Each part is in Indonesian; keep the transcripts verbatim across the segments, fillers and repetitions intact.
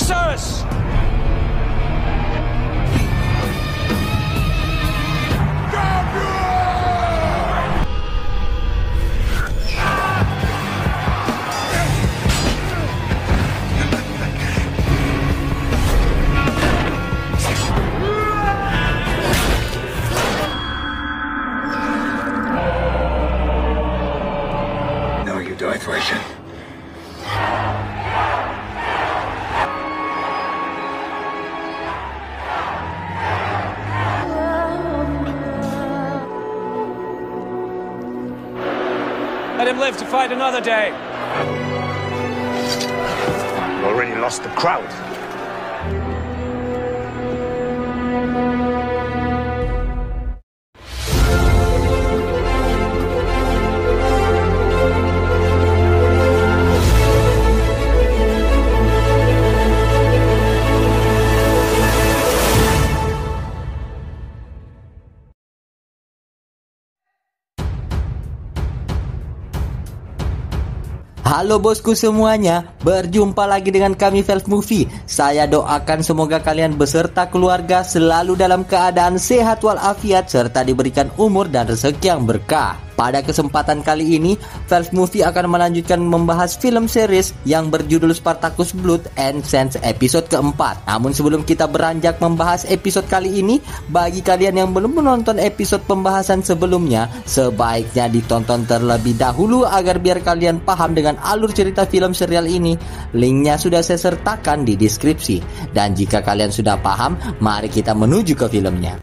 Crixus! Let him live to fight another day. You already lost the crowd. Halo bosku semuanya, berjumpa lagi dengan kami Velve Movie. Saya doakan semoga kalian beserta keluarga selalu dalam keadaan sehat walafiat serta diberikan umur dan rezeki yang berkah. Pada kesempatan kali ini, Velve Movie akan melanjutkan membahas film series yang berjudul Spartacus Blood and Sand episode keempat. Namun sebelum kita beranjak membahas episode kali ini, bagi kalian yang belum menonton episode pembahasan sebelumnya, sebaiknya ditonton terlebih dahulu agar biar kalian paham dengan alur cerita film serial ini. Linknya sudah saya sertakan di deskripsi. Dan jika kalian sudah paham, mari kita menuju ke filmnya.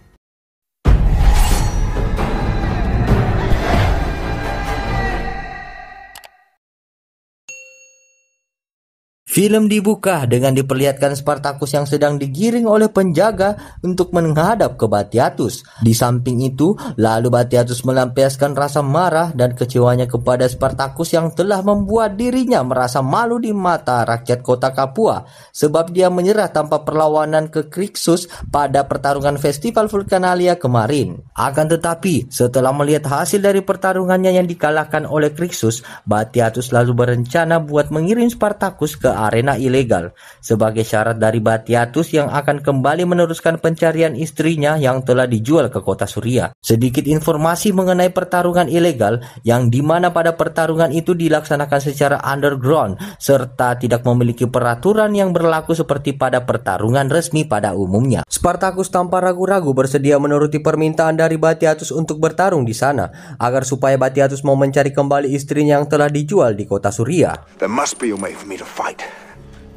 Film dibuka dengan diperlihatkan Spartacus yang sedang digiring oleh penjaga untuk menghadap ke Batiatus. Di samping itu, lalu Batiatus melampiaskan rasa marah dan kecewanya kepada Spartacus yang telah membuat dirinya merasa malu di mata rakyat kota Capua, sebab dia menyerah tanpa perlawanan ke Crixus pada pertarungan festival Vulcanalia kemarin. Akan tetapi, setelah melihat hasil dari pertarungannya yang dikalahkan oleh Crixus, Batiatus lalu berencana buat mengirim Spartacus ke arena ilegal sebagai syarat dari Batiatus yang akan kembali meneruskan pencarian istrinya yang telah dijual ke kota Suria. Sedikit informasi mengenai pertarungan ilegal yang dimana pada pertarungan itu dilaksanakan secara underground serta tidak memiliki peraturan yang berlaku seperti pada pertarungan resmi pada umumnya. Spartacus tanpa ragu-ragu bersedia menuruti permintaan dari Batiatus untuk bertarung di sana agar supaya Batiatus mau mencari kembali istrinya yang telah dijual di kota Suria. There must be a way for me to fight.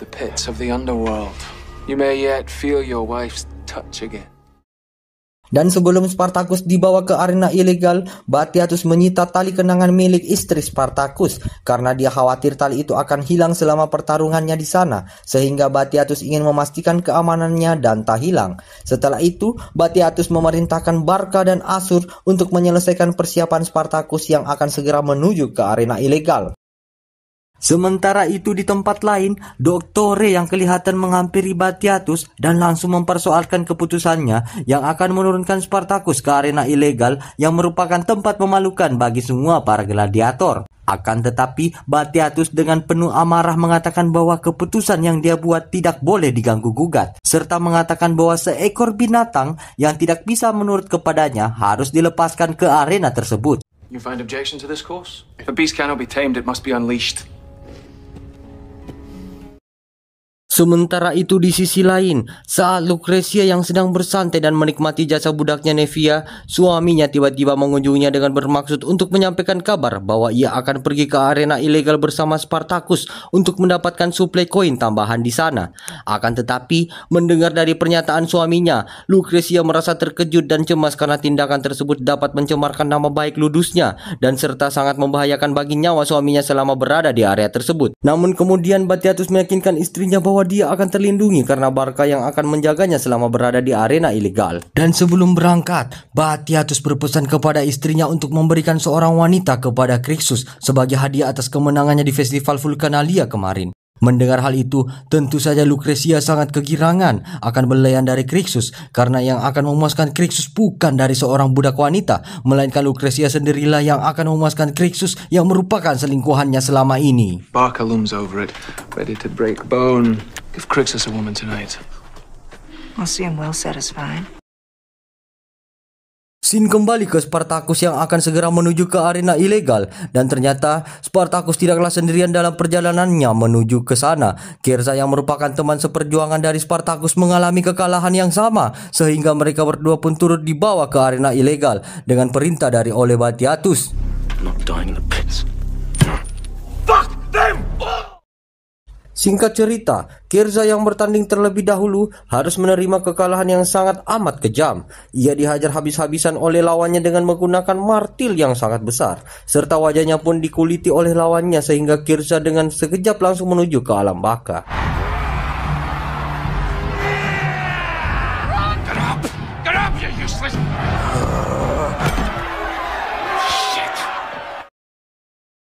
The pits of the underworld. You may yet feel your wife's touch again. Dan sebelum Spartacus dibawa ke arena ilegal, Batiatus menyita tali kenangan milik istri Spartacus karena dia khawatir tali itu akan hilang selama pertarungannya di sana, sehingga Batiatus ingin memastikan keamanannya dan tak hilang. Setelah itu, Batiatus memerintahkan Barca dan Ashur untuk menyelesaikan persiapan Spartacus yang akan segera menuju ke arena ilegal. Sementara itu di tempat lain, Doktor Rey yang kelihatan menghampiri Batiatus dan langsung mempersoalkan keputusannya yang akan menurunkan Spartacus ke arena ilegal yang merupakan tempat memalukan bagi semua para gladiator. Akan tetapi, Batiatus dengan penuh amarah mengatakan bahwa keputusan yang dia buat tidak boleh diganggu-gugat, serta mengatakan bahwa seekor binatang yang tidak bisa menurut kepadanya harus dilepaskan ke arena tersebut. You find objection to this course? If a beast cannot be tamed, it must be unleashed. Sementara itu di sisi lain, saat Lucretia yang sedang bersantai dan menikmati jasa budaknya Naevia, suaminya tiba-tiba mengunjunginya dengan bermaksud untuk menyampaikan kabar bahwa ia akan pergi ke arena ilegal bersama Spartacus untuk mendapatkan suplai koin tambahan di sana. Akan tetapi, mendengar dari pernyataan suaminya, Lucretia merasa terkejut dan cemas karena tindakan tersebut dapat mencemarkan nama baik ludusnya dan serta sangat membahayakan bagi nyawa suaminya selama berada di area tersebut. Namun kemudian Batiatus meyakinkan istrinya bahwa dia akan terlindungi karena Barca yang akan menjaganya selama berada di arena ilegal. Dan sebelum berangkat, Batiatus berpesan kepada istrinya untuk memberikan seorang wanita kepada Crixus sebagai hadiah atas kemenangannya di festival Vulcanalia kemarin. Mendengar hal itu, tentu saja Lucretia sangat kegirangan akan belayan dari Crixus karena yang akan memuaskan Crixus bukan dari seorang budak wanita, melainkan Lucretia sendirilah yang akan memuaskan Crixus yang merupakan selingkuhannya selama ini. Barca looms over it, ready to break bone. Give Crixus a woman tonight. I'll see him well satisfied. Scene kembali ke Spartacus yang akan segera menuju ke arena ilegal, dan ternyata Spartacus tidaklah sendirian dalam perjalanannya menuju ke sana. Kierza yang merupakan teman seperjuangan dari Spartacus mengalami kekalahan yang sama, sehingga mereka berdua pun turut dibawa ke arena ilegal dengan perintah dari oleh Batiatus. Singkat cerita, Kierza yang bertanding terlebih dahulu harus menerima kekalahan yang sangat amat kejam. Ia dihajar habis-habisan oleh lawannya dengan menggunakan martil yang sangat besar, serta wajahnya pun dikuliti oleh lawannya sehingga Kierza dengan sekejap langsung menuju ke alam baka.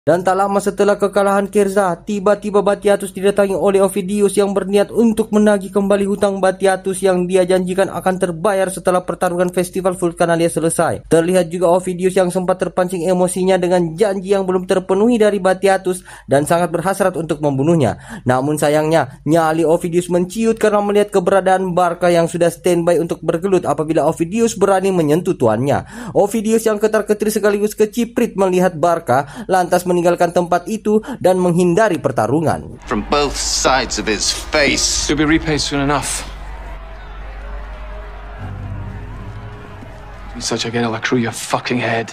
Dan tak lama setelah kekalahan Kierza, tiba-tiba Batiatus didatangi oleh Ovidius yang berniat untuk menagih kembali hutang Batiatus yang dia janjikan akan terbayar setelah pertarungan festival Vulcanalia selesai. Terlihat juga Ovidius yang sempat terpancing emosinya dengan janji yang belum terpenuhi dari Batiatus dan sangat berhasrat untuk membunuhnya. Namun sayangnya, nyali Ovidius menciut karena melihat keberadaan Barca yang sudah standby untuk bergelut apabila Ovidius berani menyentuh tuannya. Ovidius yang ketar-ketir sekaligus keciprit melihat Barca, lantas men meninggalkan tempat itu dan menghindari pertarungan. From both sides of his face. He'll be repaid soon enough. You're such a girl, I crew your fucking head.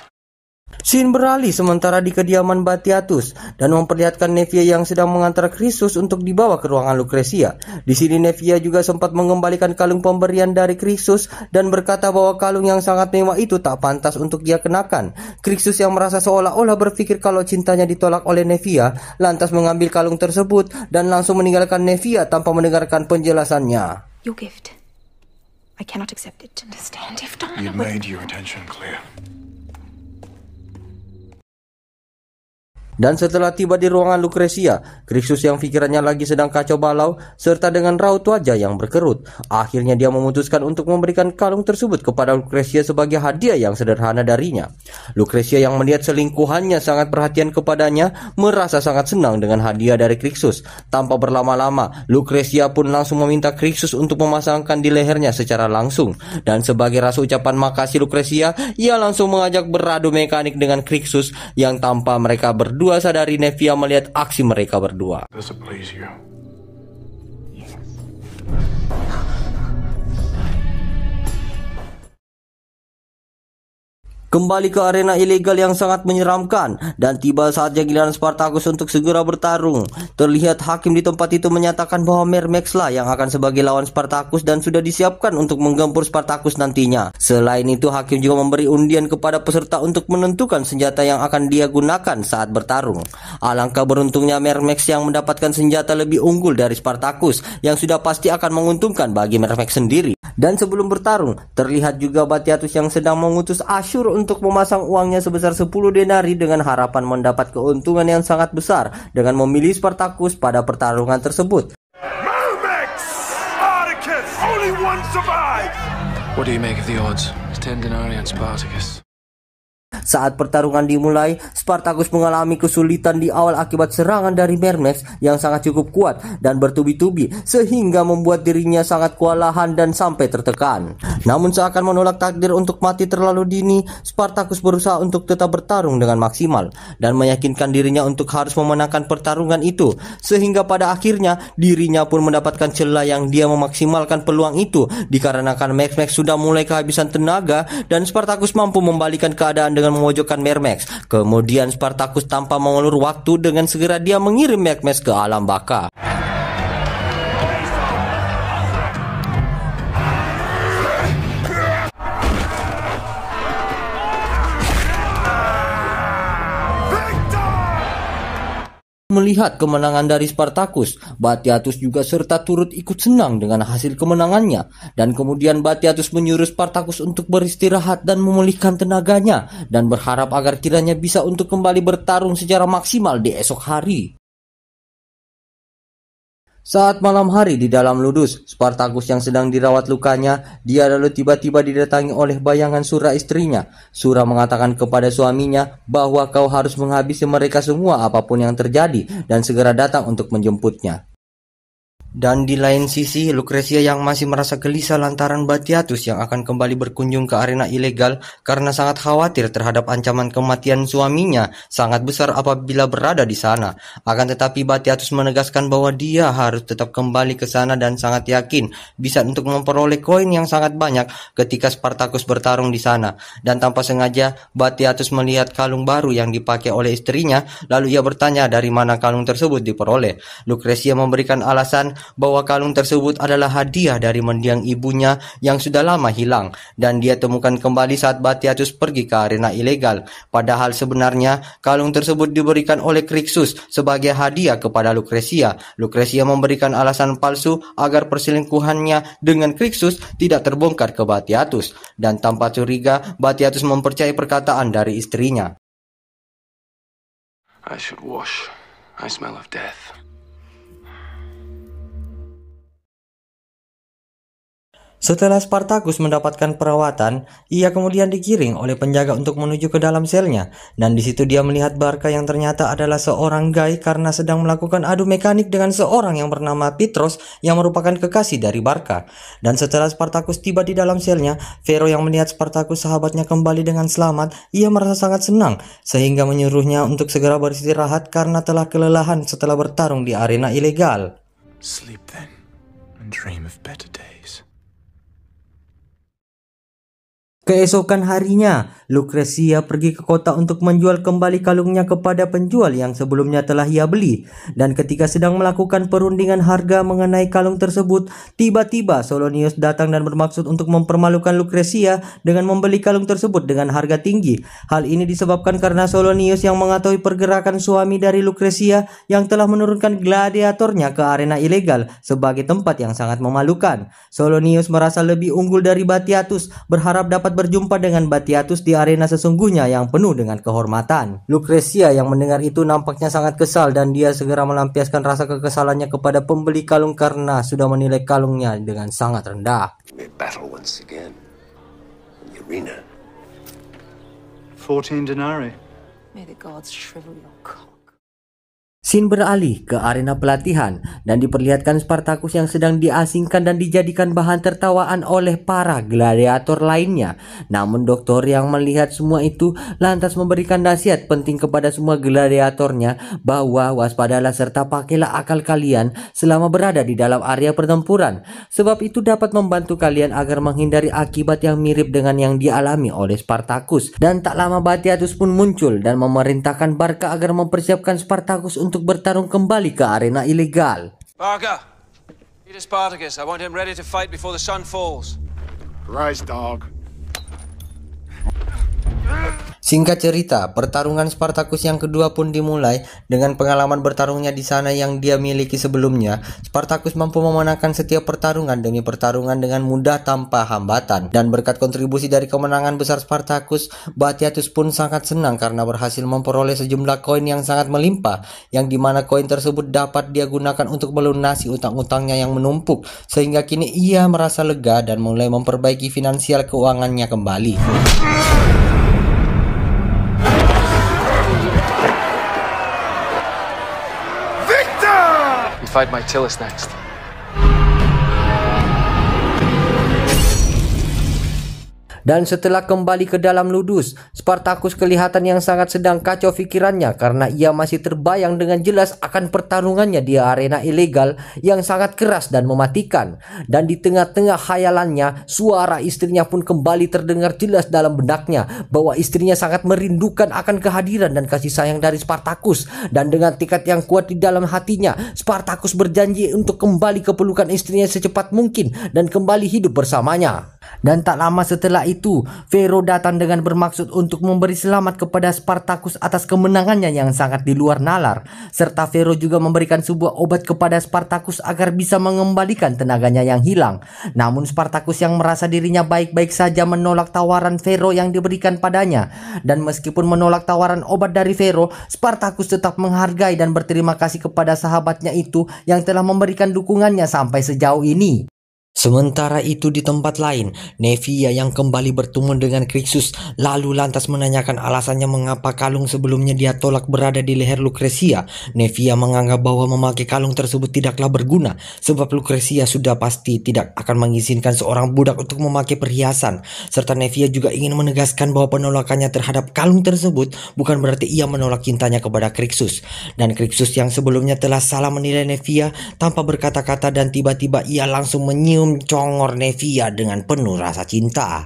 Scene beralih sementara di kediaman Batiatus dan memperlihatkan Naevia yang sedang mengantar Crixus untuk dibawa ke ruangan Lucretia. Di sini Naevia juga sempat mengembalikan kalung pemberian dari Crixus dan berkata bahwa kalung yang sangat mewah itu tak pantas untuk dia kenakan. Crixus yang merasa seolah-olah berpikir kalau cintanya ditolak oleh Naevia, lantas mengambil kalung tersebut dan langsung meninggalkan Naevia tanpa mendengarkan penjelasannya. Your gift. I cannot accept it. Understand if not. You made your intention clear. Dan setelah tiba di ruangan Lucretia, Crixus yang pikirannya lagi sedang kacau balau serta dengan raut wajah yang berkerut, akhirnya dia memutuskan untuk memberikan kalung tersebut kepada Lucretia sebagai hadiah yang sederhana darinya. Lucretia yang melihat selingkuhannya sangat perhatian kepadanya, merasa sangat senang dengan hadiah dari Crixus. Tanpa berlama-lama, Lucretia pun langsung meminta Crixus untuk memasangkan di lehernya secara langsung. Dan sebagai rasa ucapan makasih Lucretia, ia langsung mengajak beradu mekanik dengan Crixus yang tanpa mereka berdua Dua sadari Naevia melihat aksi mereka berdua. Kembali ke arena ilegal yang sangat menyeramkan dan tiba saatnya giliran Spartacus untuk segera bertarung. Terlihat hakim di tempat itu menyatakan bahwa Mermex lah yang akan sebagai lawan Spartacus dan sudah disiapkan untuk menggempur Spartacus nantinya. Selain itu, hakim juga memberi undian kepada peserta untuk menentukan senjata yang akan dia gunakan saat bertarung. Alangkah beruntungnya Mermex yang mendapatkan senjata lebih unggul dari Spartacus yang sudah pasti akan menguntungkan bagi Mermex sendiri. Dan sebelum bertarung, terlihat juga Batiatus yang sedang mengutus Ashur untuk memasang uangnya sebesar sepuluh denari dengan harapan mendapat keuntungan yang sangat besar dengan memilih Spartacus pada pertarungan tersebut. Mermex, Spartacus, only one survives. What do you make of the odds? ten denarii on Spartacus. Saat pertarungan dimulai, Spartacus mengalami kesulitan di awal akibat serangan dari Mermex yang sangat cukup kuat dan bertubi-tubi sehingga membuat dirinya sangat kewalahan dan sampai tertekan. Namun seakan menolak takdir untuk mati terlalu dini, Spartacus berusaha untuk tetap bertarung dengan maksimal dan meyakinkan dirinya untuk harus memenangkan pertarungan itu, sehingga pada akhirnya dirinya pun mendapatkan celah yang dia memaksimalkan peluang itu dikarenakan Mermex sudah mulai kehabisan tenaga dan Spartacus mampu membalikan keadaan dengan dengan memojokkan Mermex. Kemudian Spartacus tanpa mengulur waktu dengan segera dia mengirim Mermex ke alam baka. Melihat kemenangan dari Spartacus, Batiatus juga serta turut ikut senang dengan hasil kemenangannya. Dan kemudian Batiatus menyuruh Spartacus untuk beristirahat dan memulihkan tenaganya, dan berharap agar kiranya bisa untuk kembali bertarung secara maksimal di esok hari. Saat malam hari di dalam ludus, Spartacus yang sedang dirawat lukanya, dia lalu tiba-tiba didatangi oleh bayangan Sura istrinya. Sura mengatakan kepada suaminya bahwa kau harus menghabisi mereka semua apapun yang terjadi dan segera datang untuk menjemputnya. Dan di lain sisi, Lucretia yang masih merasa gelisah lantaran Batiatus yang akan kembali berkunjung ke arena ilegal karena sangat khawatir terhadap ancaman kematian suaminya sangat besar apabila berada di sana. Akan tetapi Batiatus menegaskan bahwa dia harus tetap kembali ke sana dan sangat yakin bisa untuk memperoleh koin yang sangat banyak ketika Spartacus bertarung di sana. Dan tanpa sengaja, Batiatus melihat kalung baru yang dipakai oleh istrinya, lalu ia bertanya dari mana kalung tersebut diperoleh. Lucretia memberikan alasan bahwa kalung tersebut adalah hadiah dari mendiang ibunya yang sudah lama hilang, dan dia temukan kembali saat Batiatus pergi ke arena ilegal. Padahal sebenarnya kalung tersebut diberikan oleh Crixus sebagai hadiah kepada Lucretia. Lucretia memberikan alasan palsu agar perselingkuhannya dengan Crixus tidak terbongkar ke Batiatus, dan tanpa curiga Batiatus mempercayai perkataan dari istrinya. I should wash. I smell of death. Setelah Spartacus mendapatkan perawatan, ia kemudian digiring oleh penjaga untuk menuju ke dalam selnya, dan di situ dia melihat Barca yang ternyata adalah seorang gai karena sedang melakukan adu mekanik dengan seorang yang bernama Pitros yang merupakan kekasih dari Barca. Dan setelah Spartacus tiba di dalam selnya, Vero yang melihat Spartacus sahabatnya kembali dengan selamat, ia merasa sangat senang sehingga menyuruhnya untuk segera beristirahat karena telah kelelahan setelah bertarung di arena ilegal. Sleep then and dream of better days. Keesokan harinya, Lucretia pergi ke kota untuk menjual kembali kalungnya kepada penjual yang sebelumnya telah ia beli. Dan ketika sedang melakukan perundingan harga mengenai kalung tersebut, tiba-tiba Solonius datang dan bermaksud untuk mempermalukan Lucretia dengan membeli kalung tersebut dengan harga tinggi. Hal ini disebabkan karena Solonius yang mengetahui pergerakan suami dari Lucretia yang telah menurunkan gladiatornya ke arena ilegal sebagai tempat yang sangat memalukan. Solonius merasa lebih unggul dari Batiatus, berharap dapat berjumpa dengan Batiatus di arena sesungguhnya yang penuh dengan kehormatan. Lucretia yang mendengar itu nampaknya sangat kesal, dan dia segera melampiaskan rasa kekesalannya kepada pembeli kalung karena sudah menilai kalungnya dengan sangat rendah. Scene beralih ke arena pelatihan dan diperlihatkan Spartacus yang sedang diasingkan dan dijadikan bahan tertawaan oleh para gladiator lainnya. Namun dokter yang melihat semua itu lantas memberikan nasihat penting kepada semua gladiatornya bahwa waspadalah serta pakailah akal kalian selama berada di dalam area pertempuran. Sebab itu dapat membantu kalian agar menghindari akibat yang mirip dengan yang dialami oleh Spartacus. Dan tak lama Batiatus pun muncul dan memerintahkan Barca agar mempersiapkan Spartacus untuk untuk bertarung kembali ke arena ilegal. Barca, ini Spartacus. I want him ready to fight before the sun falls. Rise, dog. Singkat cerita, pertarungan Spartacus yang kedua pun dimulai. Dengan pengalaman bertarungnya di sana yang dia miliki sebelumnya, Spartacus mampu memenangkan setiap pertarungan demi pertarungan dengan mudah tanpa hambatan. Dan berkat kontribusi dari kemenangan besar Spartacus, Batiatus pun sangat senang karena berhasil memperoleh sejumlah koin yang sangat melimpah, yang dimana koin tersebut dapat dia gunakan untuk melunasi utang-utangnya yang menumpuk, sehingga kini ia merasa lega dan mulai memperbaiki finansial keuangannya kembali. Fight my Tillus next. Dan setelah kembali ke dalam ludus, Spartacus kelihatan yang sangat sedang kacau pikirannya karena ia masih terbayang dengan jelas akan pertarungannya di arena ilegal yang sangat keras dan mematikan. Dan di tengah-tengah khayalannya, suara istrinya pun kembali terdengar jelas dalam benaknya bahwa istrinya sangat merindukan akan kehadiran dan kasih sayang dari Spartacus. Dan dengan tekad yang kuat di dalam hatinya, Spartacus berjanji untuk kembali ke pelukan istrinya secepat mungkin dan kembali hidup bersamanya. Dan tak lama setelah itu, Vero datang dengan bermaksud untuk memberi selamat kepada Spartacus atas kemenangannya yang sangat di luar nalar. Serta Vero juga memberikan sebuah obat kepada Spartacus agar bisa mengembalikan tenaganya yang hilang. Namun Spartacus yang merasa dirinya baik-baik saja menolak tawaran Vero yang diberikan padanya. Dan meskipun menolak tawaran obat dari Vero, Spartacus tetap menghargai dan berterima kasih kepada sahabatnya itu yang telah memberikan dukungannya sampai sejauh ini. Sementara itu di tempat lain, Naevia yang kembali bertemu dengan Crixus lalu lantas menanyakan alasannya mengapa kalung sebelumnya dia tolak berada di leher Lucretia. Naevia menganggap bahwa memakai kalung tersebut tidaklah berguna sebab Lucretia sudah pasti tidak akan mengizinkan seorang budak untuk memakai perhiasan. Serta Naevia juga ingin menegaskan bahwa penolakannya terhadap kalung tersebut bukan berarti ia menolak cintanya kepada Crixus. Dan Crixus yang sebelumnya telah salah menilai Naevia tanpa berkata-kata dan tiba-tiba ia langsung menyium congor Naevia dengan penuh rasa cinta.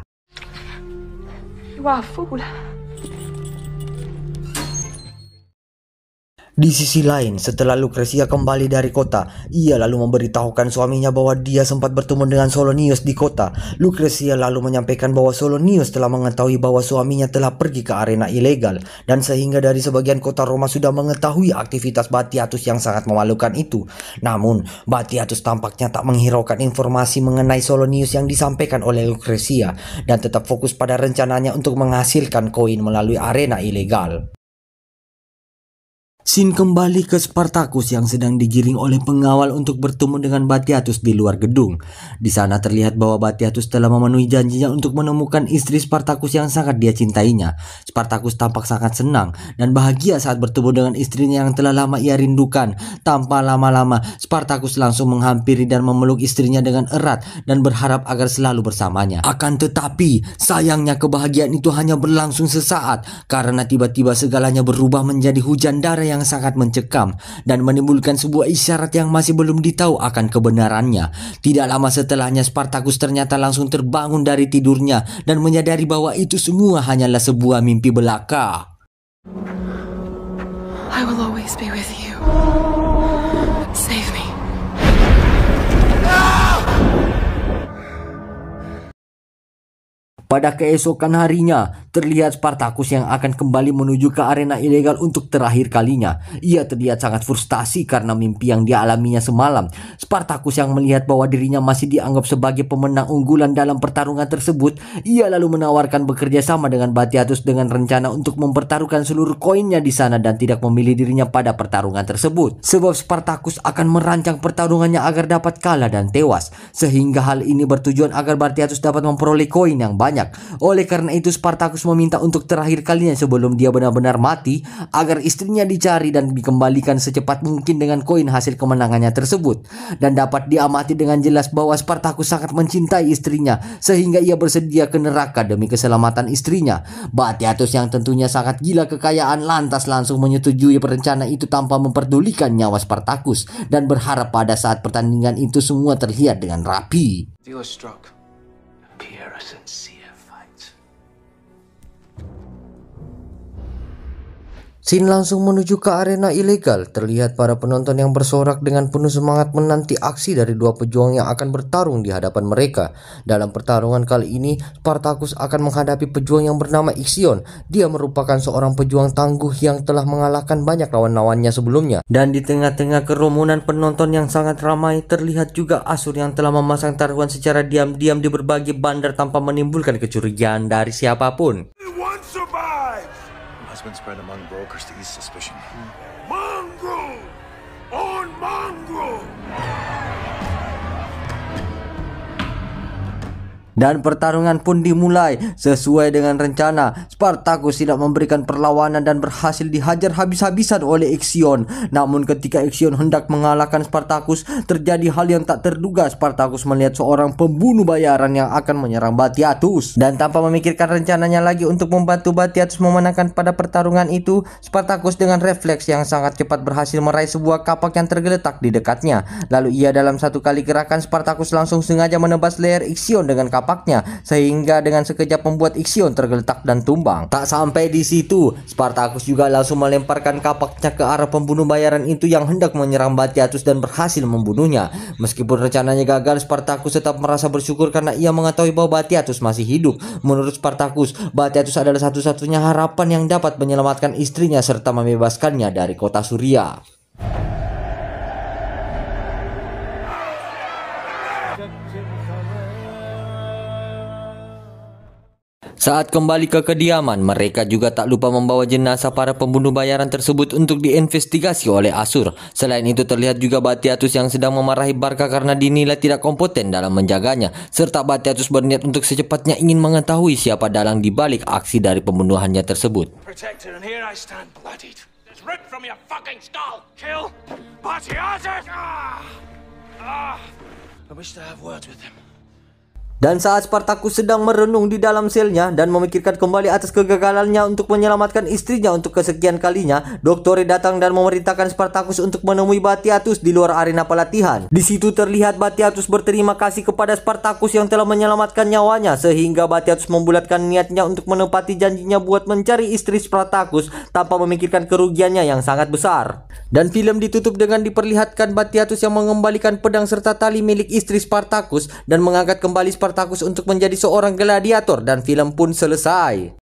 Di sisi lain, setelah Lucretia kembali dari kota, ia lalu memberitahukan suaminya bahwa dia sempat bertemu dengan Solonius di kota. Lucretia lalu menyampaikan bahwa Solonius telah mengetahui bahwa suaminya telah pergi ke arena ilegal, dan sehingga dari sebagian kota Roma sudah mengetahui aktivitas Batiatus yang sangat memalukan itu. Namun, Batiatus tampaknya tak menghiraukan informasi mengenai Solonius yang disampaikan oleh Lucretia, dan tetap fokus pada rencananya untuk menghasilkan koin melalui arena ilegal. Sin kembali ke Spartacus yang sedang digiring oleh pengawal untuk bertemu dengan Batiatus di luar gedung. Di sana terlihat bahwa Batiatus telah memenuhi janjinya untuk menemukan istri Spartacus yang sangat dia cintainya. Spartacus tampak sangat senang dan bahagia saat bertemu dengan istrinya yang telah lama ia rindukan. Tanpa lama-lama, Spartacus langsung menghampiri dan memeluk istrinya dengan erat dan berharap agar selalu bersamanya. Akan tetapi, sayangnya kebahagiaan itu hanya berlangsung sesaat karena tiba-tiba segalanya berubah menjadi hujan darah yang yang sangat mencekam dan menimbulkan sebuah isyarat yang masih belum ditahu akan kebenarannya. Tidak lama setelahnya, Spartacus ternyata langsung terbangun dari tidurnya dan menyadari bahwa itu semua hanyalah sebuah mimpi belaka. I will always be with you. Save me. Pada keesokan harinya, terlihat Spartacus yang akan kembali menuju ke arena ilegal untuk terakhir kalinya. Ia terlihat sangat frustasi karena mimpi yang dia alaminya semalam. Spartacus yang melihat bahwa dirinya masih dianggap sebagai pemenang unggulan dalam pertarungan tersebut, ia lalu menawarkan bekerja sama dengan Batiatus dengan rencana untuk mempertaruhkan seluruh koinnya di sana dan tidak memilih dirinya pada pertarungan tersebut. Sebab Spartacus akan merancang pertarungannya agar dapat kalah dan tewas, sehingga hal ini bertujuan agar Batiatus dapat memperoleh koin yang banyak. Oleh karena itu, Spartacus meminta untuk terakhir kalinya sebelum dia benar-benar mati agar istrinya dicari dan dikembalikan secepat mungkin dengan koin hasil kemenangannya tersebut. Dan dapat diamati dengan jelas bahwa Spartacus sangat mencintai istrinya sehingga ia bersedia ke neraka demi keselamatan istrinya. Batiatus yang tentunya sangat gila kekayaan lantas langsung menyetujui rencana itu tanpa memperdulikan nyawa Spartacus dan berharap pada saat pertandingan itu semua terlihat dengan rapi. Sin langsung menuju ke arena ilegal. Terlihat para penonton yang bersorak dengan penuh semangat menanti aksi dari dua pejuang yang akan bertarung di hadapan mereka. Dalam pertarungan kali ini, Spartacus akan menghadapi pejuang yang bernama Ixion. Dia merupakan seorang pejuang tangguh yang telah mengalahkan banyak lawan-lawannya sebelumnya. Dan di tengah-tengah kerumunan penonton yang sangat ramai, terlihat juga Ashur yang telah memasang taruhan secara diam-diam di berbagai bandar tanpa menimbulkan kecurigaan dari siapapun. Spread among brokers to ease suspicion. Mongrel on mongrel. Dan pertarungan pun dimulai sesuai dengan rencana. Spartacus tidak memberikan perlawanan dan berhasil dihajar habis-habisan oleh Ixion. Namun ketika Ixion hendak mengalahkan Spartacus, terjadi hal yang tak terduga. Spartacus melihat seorang pembunuh bayaran yang akan menyerang Batiatus. Dan tanpa memikirkan rencananya lagi untuk membantu Batiatus memenangkan pada pertarungan itu, Spartacus dengan refleks yang sangat cepat berhasil meraih sebuah kapak yang tergeletak di dekatnya. Lalu ia dalam satu kali gerakan, Spartacus langsung sengaja menebas leher Ixion dengan kapak sehingga dengan sekejap membuat Ixion tergeletak dan tumbang. Tak sampai di situ, Spartacus juga langsung melemparkan kapaknya ke arah pembunuh bayaran itu yang hendak menyerang Batiatus dan berhasil membunuhnya. Meskipun rencananya gagal, Spartacus tetap merasa bersyukur karena ia mengetahui bahwa Batiatus masih hidup. Menurut Spartacus, Batiatus adalah satu-satunya harapan yang dapat menyelamatkan istrinya serta membebaskannya dari kota Suria. Saat kembali ke kediaman, mereka juga tak lupa membawa jenazah para pembunuh bayaran tersebut untuk diinvestigasi oleh Ashur. Selain itu terlihat juga Batiatus yang sedang memarahi Barca karena dinilai tidak kompeten dalam menjaganya. Serta Batiatus berniat untuk secepatnya ingin mengetahui siapa dalang dibalik aksi dari pembunuhannya tersebut. Dan saat Spartacus sedang merenung di dalam selnya dan memikirkan kembali atas kegagalannya untuk menyelamatkan istrinya untuk kesekian kalinya, Doktor Rey datang dan memerintahkan Spartacus untuk menemui Batiatus di luar arena pelatihan. Di situ terlihat Batiatus berterima kasih kepada Spartacus yang telah menyelamatkan nyawanya, sehingga Batiatus membulatkan niatnya untuk menepati janjinya buat mencari istri Spartacus tanpa memikirkan kerugiannya yang sangat besar. Dan film ditutup dengan diperlihatkan Batiatus yang mengembalikan pedang serta tali milik istri Spartacus dan mengangkat kembali Spartacus Spartacus untuk menjadi seorang gladiator, dan film pun selesai.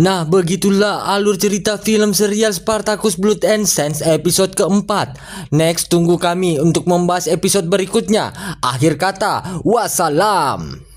Nah, begitulah alur cerita film serial Spartacus Blood and Sand episode keempat. Next, tunggu kami untuk membahas episode berikutnya. Akhir kata, wassalam.